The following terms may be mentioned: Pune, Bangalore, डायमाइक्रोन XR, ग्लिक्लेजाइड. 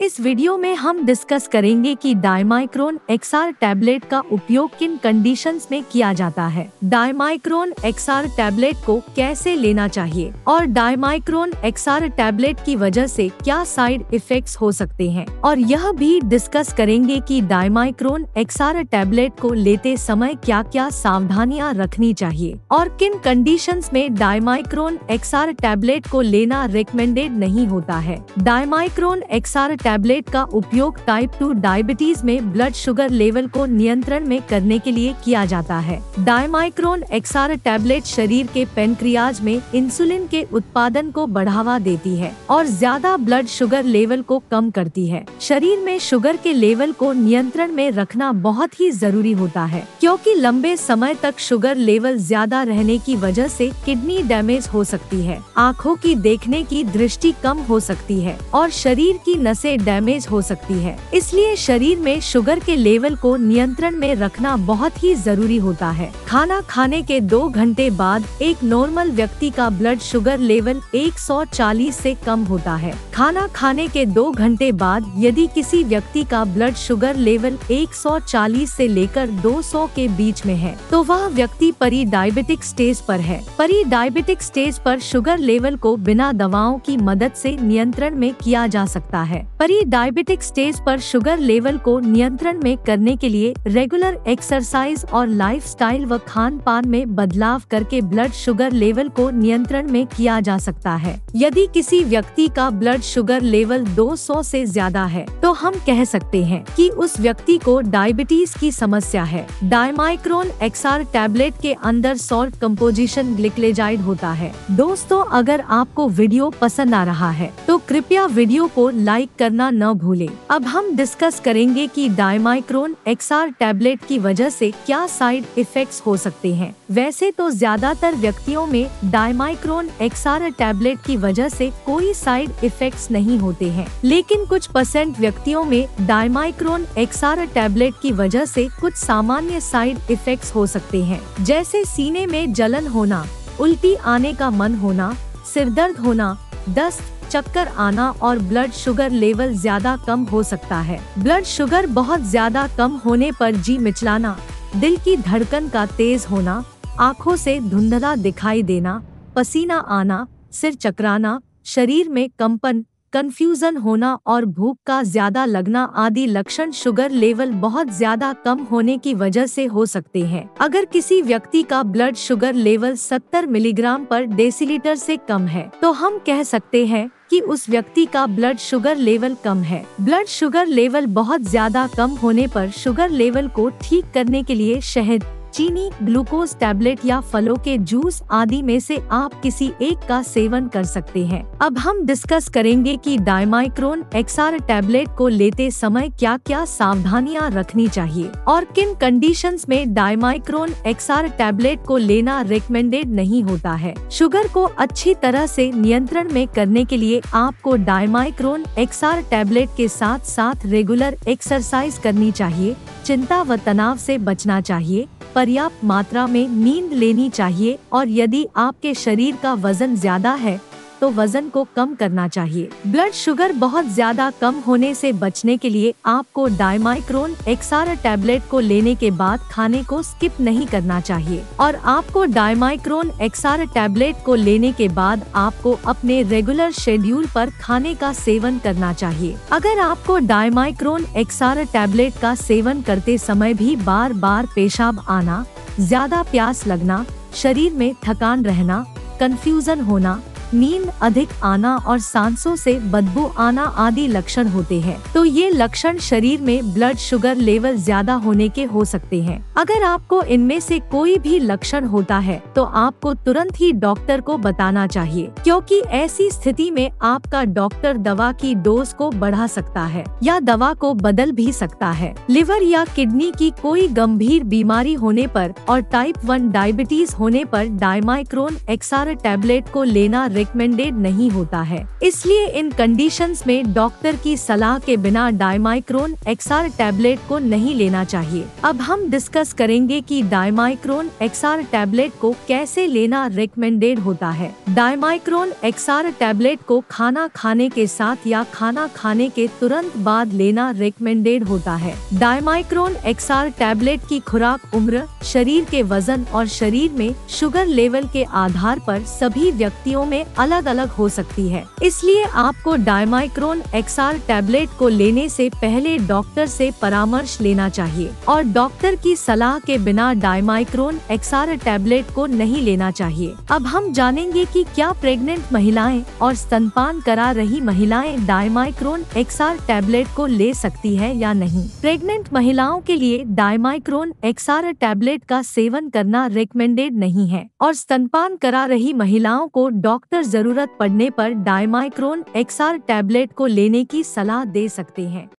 इस वीडियो में हम डिस्कस करेंगे कि डायमाइक्रोन XR टैबलेट का उपयोग किन कंडीशंस में किया जाता है, डायमाइक्रोन XR टैबलेट को कैसे लेना चाहिए और डायमाइक्रोन XR टैबलेट की वजह से क्या साइड इफेक्ट्स हो सकते हैं। और यह भी डिस्कस करेंगे कि डायमाइक्रोन XR टैबलेट को लेते समय क्या क्या सावधानियां रखनी चाहिए और किन कंडीशंस में डायमाइक्रोन XR टैबलेट को लेना रिकमेंडेड नहीं होता है। डायमाइक्रोन XR टैबलेट का उपयोग टाइप 2 डायबिटीज में ब्लड शुगर लेवल को नियंत्रण में करने के लिए किया जाता है। डायमाइक्रोन XR टैबलेट शरीर के पेनक्रियाज में इंसुलिन के उत्पादन को बढ़ावा देती है और ज्यादा ब्लड शुगर लेवल को कम करती है। शरीर में शुगर के लेवल को नियंत्रण में रखना बहुत ही जरूरी होता है, क्योंकि लंबे समय तक शुगर लेवल ज्यादा रहने की वजह से किडनी डैमेज हो सकती है, आँखों की देखने की दृष्टि कम हो सकती है और शरीर की नसें डैमेज हो सकती है। इसलिए शरीर में शुगर के लेवल को नियंत्रण में रखना बहुत ही जरूरी होता है। खाना खाने के 2 घंटे बाद एक नॉर्मल व्यक्ति का ब्लड शुगर लेवल 140 से कम होता है। खाना खाने के 2 घंटे बाद यदि किसी व्यक्ति का ब्लड शुगर लेवल 140 से लेकर 200 के बीच में है तो वह व्यक्ति परी डायबिटिक स्टेज पर है। परी डायबिटिक स्टेज पर शुगर लेवल को बिना दवाओं की मदद से नियंत्रण में किया जा सकता है। परी डायबिटिक स्टेज पर शुगर लेवल को नियंत्रण में करने के लिए रेगुलर एक्सरसाइज और लाइफस्टाइल व खान पान में बदलाव करके ब्लड शुगर लेवल को नियंत्रण में किया जा सकता है। यदि किसी व्यक्ति का ब्लड शुगर लेवल 200 से ज्यादा है तो हम कह सकते हैं कि उस व्यक्ति को डायबिटीज की समस्या है। डायमाइक्रोन XR टैबलेट के अंदर सॉल्ट कम्पोजिशन ग्लिक्लेजाइड होता है। दोस्तों, अगर आपको वीडियो पसंद आ रहा है तो कृपया वीडियो को लाइक करना न भूले। अब हम डिस्कस करेंगे कि डायमाइक्रोन XR टैबलेट की वजह से क्या साइड इफेक्ट्स हो सकते हैं। वैसे तो ज्यादातर व्यक्तियों में डायमाइक्रोन XR टैबलेट की वजह से कोई साइड इफेक्ट्स नहीं होते हैं, लेकिन कुछ % व्यक्तियों में डायमाइक्रोन XR टैबलेट की वजह से कुछ सामान्य साइड इफेक्ट्स हो सकते हैं, जैसे सीने में जलन होना, उल्टी आने का मन होना, सिर दर्द होना, दस्त, चक्कर आना और ब्लड शुगर लेवल ज्यादा कम हो सकता है। ब्लड शुगर बहुत ज्यादा कम होने पर जी मिचलाना, दिल की धड़कन का तेज होना, आँखों से धुंधला दिखाई देना, पसीना आना, सिर चकराना, शरीर में कंपन, कंफ्यूजन होना और भूख का ज्यादा लगना आदि लक्षण शुगर लेवल बहुत ज्यादा कम होने की वजह से हो सकते हैं। अगर किसी व्यक्ति का ब्लड शुगर लेवल 70 मिलीग्राम पर डेसीलीटर से कम है तो हम कह सकते हैं कि उस व्यक्ति का ब्लड शुगर लेवल कम है। ब्लड शुगर लेवल बहुत ज्यादा कम होने पर शुगर लेवल को ठीक करने के लिए शहद, चीनी, ग्लूकोज टैबलेट या फलों के जूस आदि में से आप किसी एक का सेवन कर सकते हैं। अब हम डिस्कस करेंगे कि डायमाइक्रोन XR टैबलेट को लेते समय क्या क्या सावधानियां रखनी चाहिए और किन कंडीशंस में डायमाइक्रोन XR टैबलेट को लेना रिकमेंडेड नहीं होता है। शुगर को अच्छी तरह से नियंत्रण में करने के लिए आपको डायमाइक्रोन XR टैबलेट के साथ साथ रेगुलर एक्सरसाइज करनी चाहिए, चिंता व तनाव से बचना चाहिए, पर्याप्त मात्रा में नींद लेनी चाहिए और यदि आपके शरीर का वजन ज्यादा है तो वजन को कम करना चाहिए। ब्लड शुगर बहुत ज्यादा कम होने से बचने के लिए आपको डायमाइक्रोन XR टैबलेट को लेने के बाद खाने को स्किप नहीं करना चाहिए और आपको डायमाइक्रोन XR टैबलेट को लेने के बाद आपको अपने रेगुलर शेड्यूल पर खाने का सेवन करना चाहिए। अगर आपको डायमाइक्रोन XR टैबलेट का सेवन करते समय भी बार बार पेशाब आना, ज्यादा प्यास लगना, शरीर में थकान रहना, कंफ्यूजन होना, नींद अधिक आना और सांसों से बदबू आना आदि लक्षण होते हैं तो ये लक्षण शरीर में ब्लड शुगर लेवल ज्यादा होने के हो सकते हैं। अगर आपको इनमें से कोई भी लक्षण होता है तो आपको तुरंत ही डॉक्टर को बताना चाहिए, क्योंकि ऐसी स्थिति में आपका डॉक्टर दवा की डोज को बढ़ा सकता है या दवा को बदल भी सकता है। लिवर या किडनी की कोई गंभीर बीमारी होने पर और टाइप 1 डायबिटीज होने पर डायमाइक्रोन XR टैबलेट को लेना रिकमेंडेड नहीं होता है। इसलिए इन कंडीशंस में डॉक्टर की सलाह के बिना डायमाइक्रोन XR टैबलेट को नहीं लेना चाहिए। अब हम डिस्कस करेंगे कि डायमाइक्रोन XR टैबलेट को कैसे लेना रिकमेंडेड होता है। डायमाइक्रोन XR टैबलेट को खाना खाने के साथ या खाना खाने के तुरंत बाद लेना रिकमेंडेड होता है। डायमाइक्रोन XR टैबलेट की खुराक उम्र, शरीर के वजन और शरीर में शुगर लेवल के आधार पर सभी व्यक्तियों में अलग अलग हो सकती है। इसलिए आपको डायमाइक्रोन XR टैबलेट को लेने से पहले डॉक्टर से परामर्श लेना चाहिए और डॉक्टर की सलाह के बिना डायमाइक्रोन XR टैबलेट को नहीं लेना चाहिए। अब हम जानेंगे कि क्या प्रेग्नेंट महिलाएं और स्तनपान करा रही महिलाएं डायमाइक्रोन XR टैबलेट को ले सकती है या नहीं। प्रेग्नेंट महिलाओं के लिए डायमाइक्रोन XR टैबलेट का सेवन करना रिकमेंडेड नहीं है और स्तनपान करा रही महिलाओं को डॉक्टर जरूरत पड़ने पर डायमाइक्रोन XR टैबलेट को लेने की सलाह दे सकते हैं।